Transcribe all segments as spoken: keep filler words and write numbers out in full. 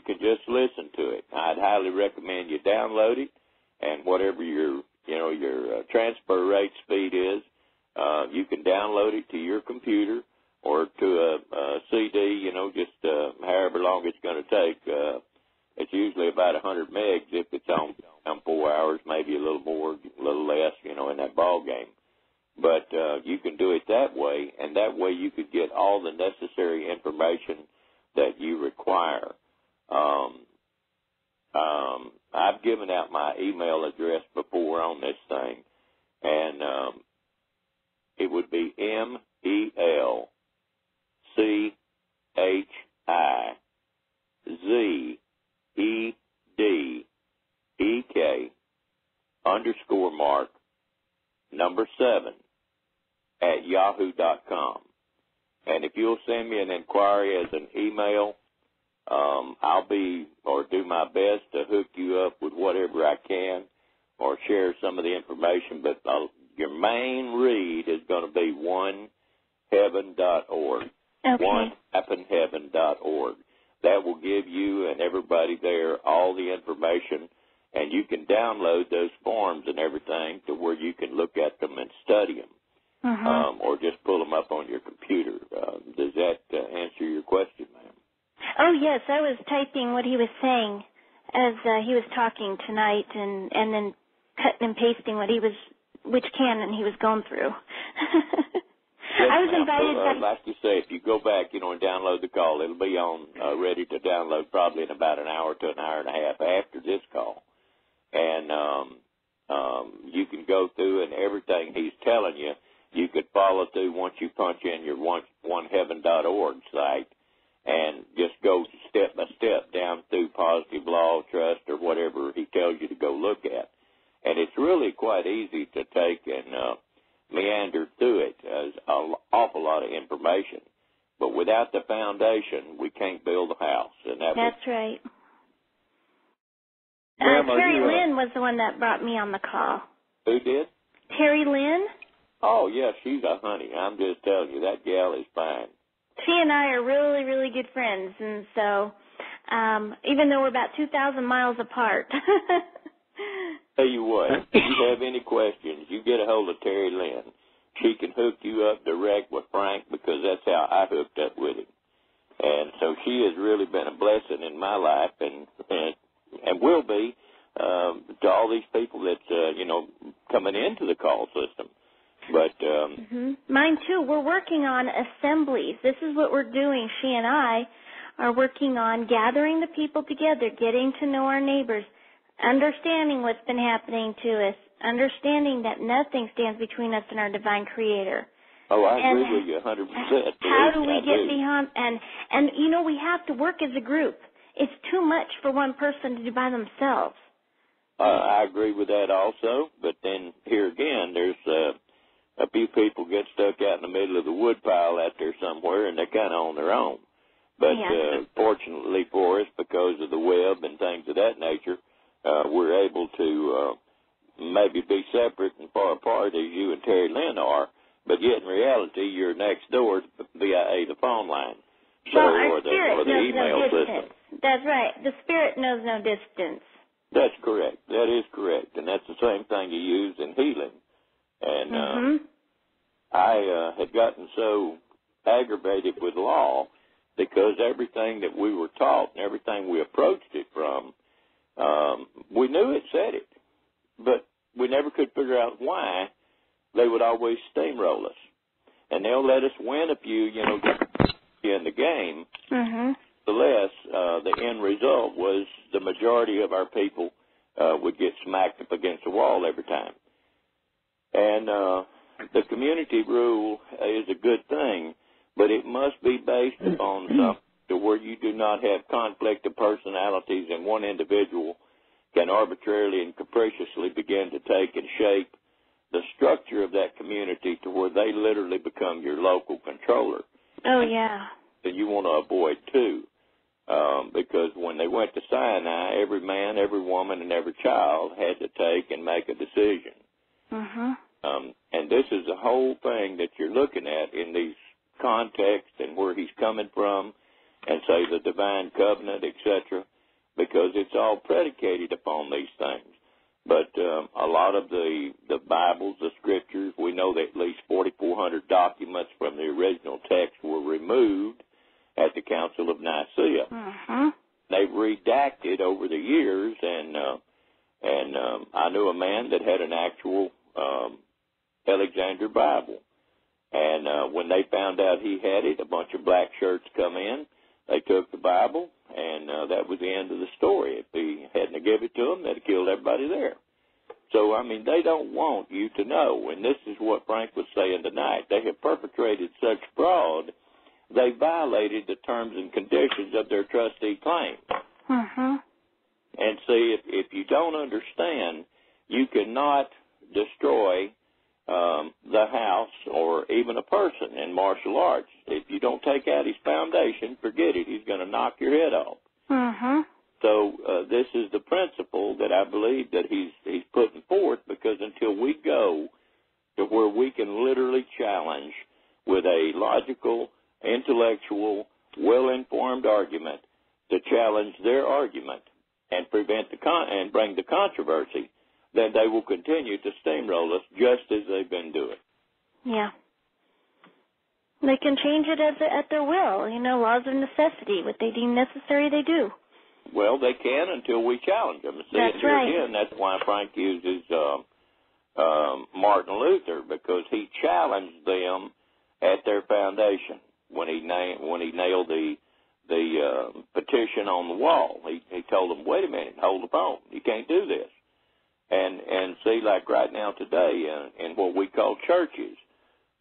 You can just listen to it. I'd highly recommend you download it, and whatever your you know your uh, transfer rate speed is, uh, you can download it to your computer or to a, a C D. You know, just uh, however long it's going to take. Uh, it's usually about one hundred megs if it's on, on four hours, maybe a little more, a little less. You know, in that ball game. But uh, you can do it that way, and that way you could get all the necessary information that you require. Um, um, I've given out my email address before on this thing, and um, it would be M E L C H I Z E D E K underscore mark number seven. At yahoo dot com. And if you'll send me an inquiry as an email, um, I'll be or do my best to hook you up with whatever I can or share some of the information. But I'll, your main read is going to be one heaven dot org. Okay. one heaven dot org. That will give you and everybody there all the information, and you can download those forms and everything to where you can look at them and study them. Uh-huh. Um, or just pull them up on your computer. Uh, does that uh, answer your question, ma'am? Oh, yes. I was typing what he was saying as uh, he was talking tonight, and, and then cutting and pasting what he was, which canon he was going through. Yes, I was invited. So, uh, by... Like you say, if you go back, you know, and download the call, it'll be on uh, ready to download probably in about an hour to an hour and a half after this call, and um, um, you can go through and everything he's telling you. You could follow through once you punch in your one, one heaven dot org site and just go step by step down through positive law, trust, or whatever he tells you to go look at. And it's really quite easy to take and uh, meander through it. There's an awful lot of information. But without the foundation, we can't build a house. And that That's was, right. Grandma, uh, Terry Lynn was the one that brought me on the call. Who did? Terry Lynn. Oh, yeah, she's a honey. I'm just telling you, that gal is fine. She and I are really, really good friends, and so um, even though we're about two thousand miles apart. Tell you what, if you have any questions, you get a hold of Terry Lynn. She can hook you up direct with Frank because that's how I hooked up with him. And so she has really been a blessing in my life and, and, and will be um, to all these people that's, uh, you know, coming into the call system. But um, mm-hmm. Mine, too. We're working on assemblies. This is what we're doing. She and I are working on gathering the people together, getting to know our neighbors, understanding what's been happening to us, understanding that nothing stands between us and our divine creator. Oh, I and agree with you one hundred percent. How do we I get do. beyond? And, and, you know, we have to work as a group. It's too much for one person to do by themselves. Uh, I agree with that also. But then here again, there's uh, – a few people get stuck out in the middle of the woodpile out there somewhere, and they're kind of on their own. But yeah. uh, fortunately for us, because of the web and things of that nature, uh, we're able to uh, maybe be separate and far apart as you and Terry Lynn are, but yet in reality, you're next door via the phone line so, well, or the, or the email no system. That's right. The spirit knows no distance. That's correct. That is correct, and that's the same thing you use in healing. And uh, mm-hmm. I uh, had gotten so aggravated with law because everything that we were taught and everything we approached it from, um, we knew it said it, but we never could figure out why they would always steamroll us. And they'll let us win a few, you know, in the game. Mm-hmm. The less, uh, the end result was the majority of our people uh, would get smacked up against the wall every time. And uh, the community rule is a good thing, but it must be based upon something to where you do not have conflict of personalities and one individual can arbitrarily and capriciously begin to take and shape the structure of that community to where they literally become your local controller. Oh, yeah. That you want to avoid, too, um, because when they went to Sinai, every man, every woman, and every child had to take and make a decision. Uh-huh. Um, and this is the whole thing that you're looking at in these contexts and where he's coming from and say the divine covenant, et cetera, because it's all predicated upon these things. But um, a lot of the, the Bibles, the scriptures, we know that at least forty-four hundred documents from the original text were removed at the Council of Nicaea. Uh-huh. They've redacted over the years, and uh, and um, I knew a man that had an actual um, Alexander Bible. And uh, when they found out he had it, a bunch of black shirts come in. They took the Bible, and uh, that was the end of the story. If he hadn't given it to them, they'd have killed everybody there. So, I mean, they don't want you to know. And this is what Frank was saying tonight. They have perpetrated such fraud, they violated the terms and conditions of their trustee claim. Mm-hmm. And see, if, if you don't understand, you cannot destroy um, the house or even a person in martial arts. If you don't take out his foundation, forget it. He's going to knock your head off. Mm-hmm. So uh, this is the principle that I believe that he's, he's putting forth, because until we go to where we can literally challenge with a logical, intellectual, well-informed argument to challenge their argument and prevent the con- and bring the controversy, then they will continue to steamroll us just as they've been doing. Yeah. They can change it at, the, at their will, you know, laws of necessity. What they deem necessary, they do. Well, they can until we challenge them. See, that's right. Again, that's why Frank uses um, um, Martin Luther, because he challenged them at their foundation. When he nailed, when he nailed the the uh, petition on the wall, he he told them, "Wait a minute, hold the phone. You can't do this." And and see, like right now today, uh, in what we call churches,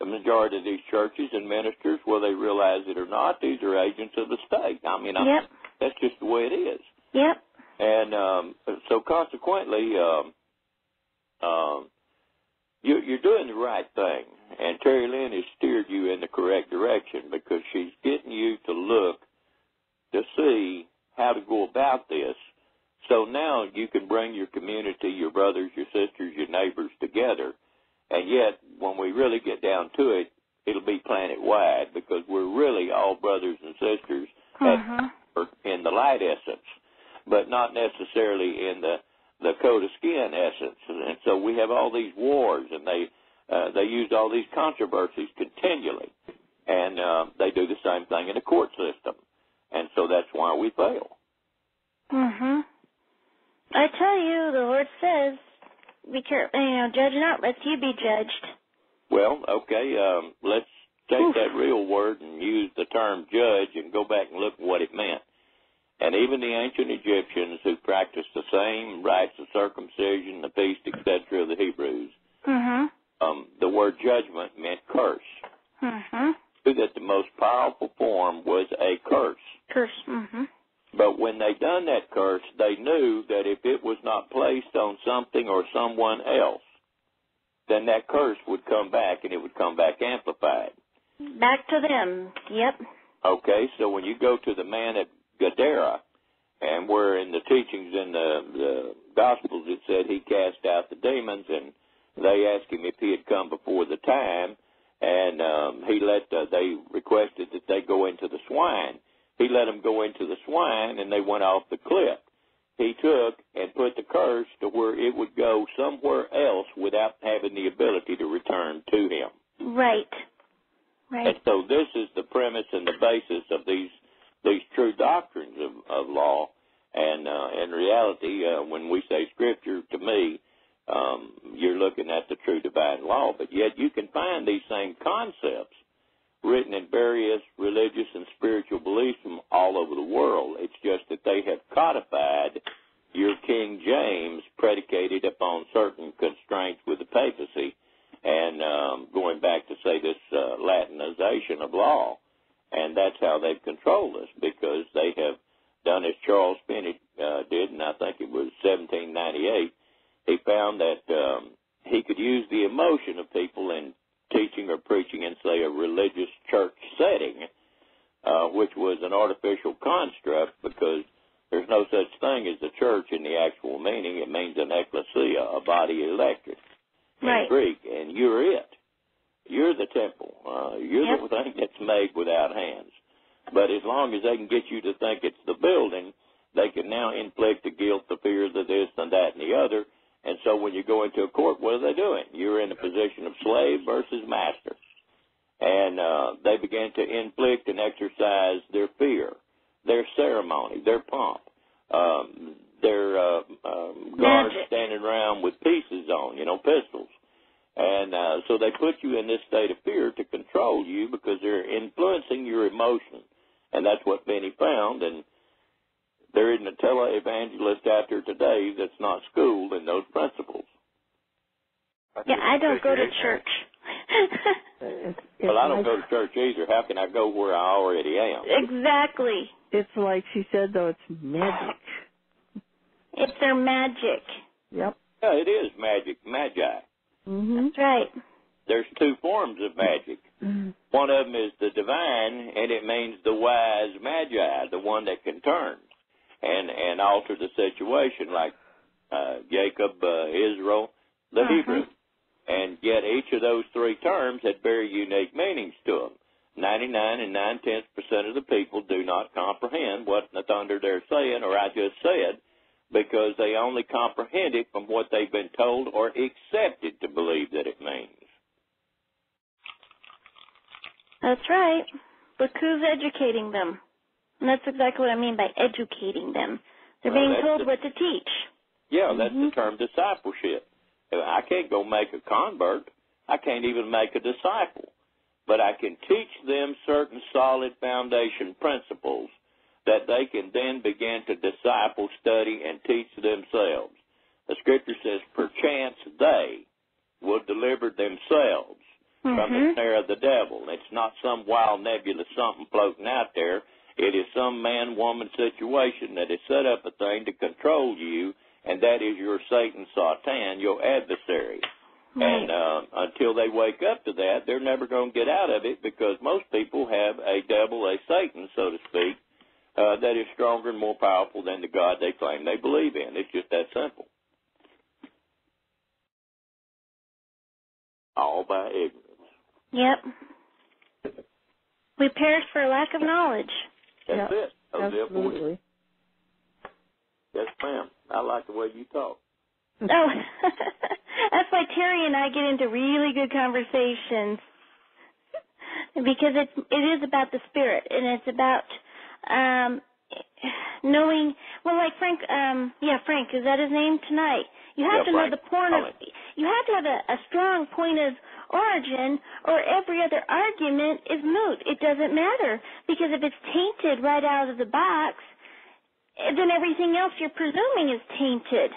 the majority of these churches and ministers, whether they realize it or not, these are agents of the state. I mean, yep. I, that's just the way it is. Yep. And um, so consequently, um, um, you, you're doing the right thing. And Terry Lynn has steered you in the correct direction, because she's getting you to look to see how to go about this. So now you can bring your community, your brothers, your sisters, your neighbors together. And yet, when we really get down to it, it'll be planet-wide, because we're really all brothers and sisters uh-huh. at, in the light essence, but not necessarily in the, the coat of skin essence. And so we have all these wars, and they... Uh, they use all these controversies continually, and uh, they do the same thing in the court system, and so that's why we fail. Mm-hmm. I tell you, the Lord says, "Be careful, you know, judge not, lest you be judged." Well, okay, um, let's take Oof. that real word and use the term judge and go back and look at what it meant. And even the ancient Egyptians, who practiced the same rites of circumcision, the feast, et cetera, of the Hebrews, mm-hmm. Um, the word judgment meant curse. Mm-hmm. That the most powerful form was a curse. Curse, mm-hmm. But when they done that curse, they knew that if it was not placed on something or someone else, then that curse would come back, and it would come back amplified. Back to them, yep. Okay, so when you go to the man at Gadara, and where in the teachings in the, the Gospels it said he cast out the demons, and they asked him if he had come before the time, and um, he let. Uh, they requested that they go into the swine. He let them go into the swine, and they went off the cliff. He took and put the curse to where it would go somewhere else without having the ability to return to him. Right. Right. And so this is the premise and the basis of these these true doctrines of, of law, and uh, in reality, uh, when we say Scripture, to me. Um, you're looking at the true divine law, but yet you can find these same concepts written in various religious and spiritual beliefs from all over the world. It's just that they have codified your King James predicated upon certain constraints with the papacy and um, going back to, say, this uh, Latinization of law, and that's how they've controlled us, because they have done as Charles Finney uh, did, and I think it was seventeen ninety-eight, he found that um, he could use the emotion of people in teaching or preaching in, say, a religious church setting, uh, which was an artificial construct, because there's no such thing as a church in the actual meaning. It means an ecclesia, a body elected in right. Greek, and you're it. You're the temple. Uh, you're yep. the thing that's made without hands. But as long as they can get you to think it's the building, they can now inflict the guilt, the fear, the this and that and the other. And so when you go into a court, what are they doing? You're in a position of slave versus master. And uh, they begin to inflict and exercise their fear, their ceremony, their pomp, um, their uh, um, guards standing around with pieces on, you know, pistols. And uh, so they put you in this state of fear to control you because they're influencing your emotion. And that's what Finney found. And there isn't a televangelist out there today that's not schooled in those principles. Yeah, I don't go to church. Well, I don't go to church either. How can I go where I already am? Exactly. It's like she said, though, it's magic. It's their magic. Yep. Yeah, it is magic, magi. Mm-hmm. That's right. There's two forms of magic. Mm-hmm. One of them is the divine, and it means the wise magi, the one that can turn and, and alter the situation, like uh, Jacob, uh, Israel, the uh-huh. Hebrew. And yet each of those three terms had very unique meanings to them. Ninety-nine and nine-tenths percent of the people do not comprehend what in the thunder they're saying, or I just said, because they only comprehend it from what they've been told or accepted to believe that it means. That's right. Look who's educating them. And that's exactly what I mean by educating them. They're well, being told the, what to teach. Yeah, mm-hmm. That's the term discipleship. I can't go make a convert. I can't even make a disciple. But I can teach them certain solid foundation principles that they can then begin to disciple, study, and teach themselves. The Scripture says, perchance they will deliver themselves mm-hmm. from the snare of the devil. It's not some wild nebula, something floating out there. It is some man-woman situation that has set up a thing to control you, and that is your Satan, Satan, your adversary. Right. And uh, until they wake up to that, they're never going to get out of it, because most people have a devil, a Satan, so to speak, uh, that is stronger and more powerful than the God they claim they believe in. It's just that simple. All by ignorance. Yep. We perish for lack of knowledge. That's yep. it. Absolutely. Yes, ma'am. I like the way you talk. Oh, that's why Terry and I get into really good conversations, because it's, it is about the Spirit, and it's about um, knowing, well, like Frank, um, yeah, Frank, is that his name tonight? You have yeah, to Frank. know the point of, you have to have a, a strong point of origin, or every other argument is moot. It doesn't matter, because if it's tainted right out of the box, then everything else you're presuming is tainted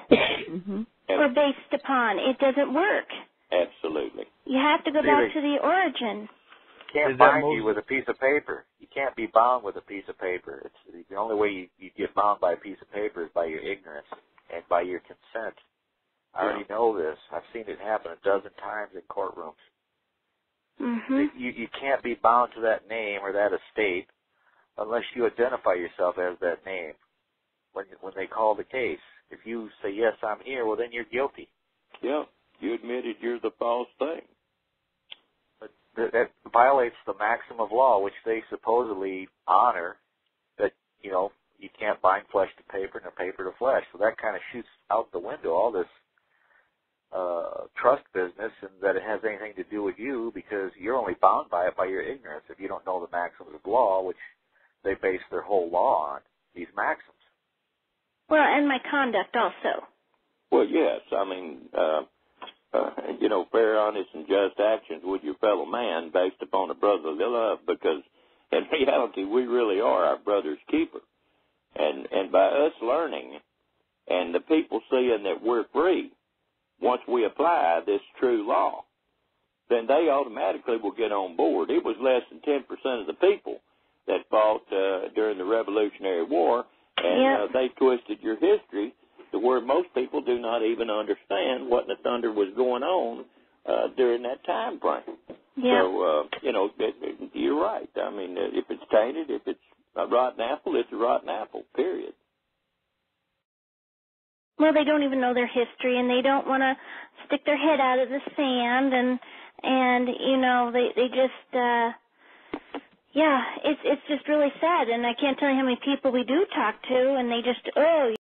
mm-hmm. or based upon. It doesn't work. Absolutely. You have to go back to the origin. You can't bind most... you with a piece of paper. You can't be bound with a piece of paper. It's the only way you, you get bound by a piece of paper is by your ignorance and by your consent. I yeah. already know this. I've seen it happen a dozen times in courtrooms. Mm-hmm. You, you can't be bound to that name or that estate unless you identify yourself as that name. When, when they call the case, if you say, yes, I'm here, well, then you're guilty. Yeah, you admitted you're the false thing. But th- that violates the maxim of law, which they supposedly honor, that, you know, you can't bind flesh to paper and a paper to flesh. So that kind of shoots out the window all this uh, trust business, and that it has anything to do with you, because you're only bound by it by your ignorance if you don't know the maxims of law, which they base their whole law on, these maxims. Well, and my conduct also. Well, yes. I mean, uh, uh, you know, fair, honest, and just actions with your fellow man based upon a brotherly love, because in reality we really are our brother's keeper. And, and by us learning and the people seeing that we're free, once we apply this true law, then they automatically will get on board. It was less than ten percent of the people that fought uh, during the Revolutionary War. And uh, they twisted your history to where most people do not even understand what in the thunder was going on uh, during that time frame. Yeah. So, uh, you know, it, it, you're right. I mean, if it's tainted, if it's a rotten apple, it's a rotten apple, period. Well, they don't even know their history, and they don't want to stick their head out of the sand, and, and you know, they, they just... Uh, Yeah, it's it's just really sad, and I can't tell you how many people we do talk to, and they just, oh,